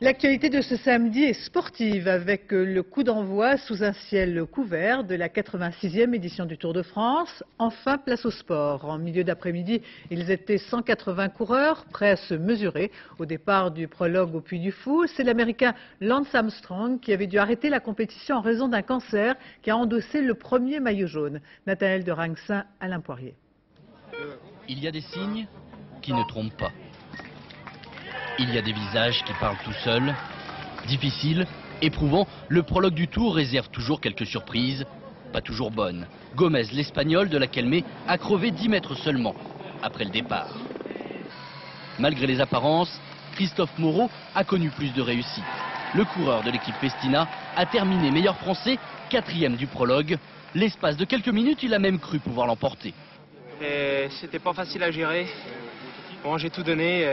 L'actualité de ce samedi est sportive avec le coup d'envoi sous un ciel couvert de la 86e édition du Tour de France. Enfin, place au sport. En milieu d'après-midi, ils étaient 180 coureurs prêts à se mesurer au départ du prologue au Puy-du-Fou. C'est l'Américain Lance Armstrong qui avait dû arrêter la compétition en raison d'un cancer qui a endossé le premier maillot jaune. Nathanaël de Rangsin, Alain Poirier. Il y a des signes qui ne trompent pas. Il y a des visages qui parlent tout seuls, difficiles, éprouvants. Le prologue du Tour réserve toujours quelques surprises, pas toujours bonnes. Gomez, l'Espagnol de la Kelme, a crevé 10 mètres seulement après le départ. Malgré les apparences, Christophe Moreau a connu plus de réussite. Le coureur de l'équipe Festina a terminé meilleur français, 4e du prologue. L'espace de quelques minutes, il a même cru pouvoir l'emporter. C'était pas facile à gérer. Bon, j'ai tout donné.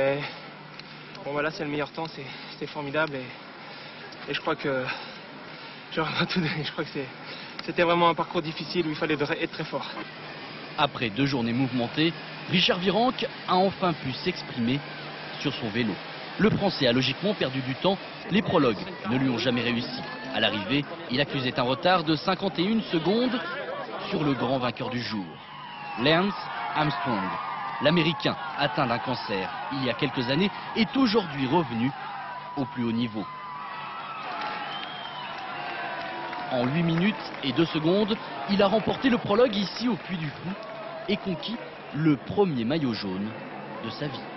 Bon voilà, c'est le meilleur temps, c'est formidable et je crois que j'ai vraiment tout donné. Je crois que c'était vraiment un parcours difficile où il fallait être très fort. Après 2 journées mouvementées, Richard Virenque a enfin pu s'exprimer sur son vélo. Le Français a logiquement perdu du temps, les prologues ne lui ont jamais réussi. À l'arrivée, il accusait un retard de 51 secondes sur le grand vainqueur du jour, Lance Armstrong. L'Américain, atteint d'un cancer il y a quelques années, est aujourd'hui revenu au plus haut niveau. En 8 minutes et 2 secondes, il a remporté le prologue ici au Puy-du-Fou et conquis le premier maillot jaune de sa vie.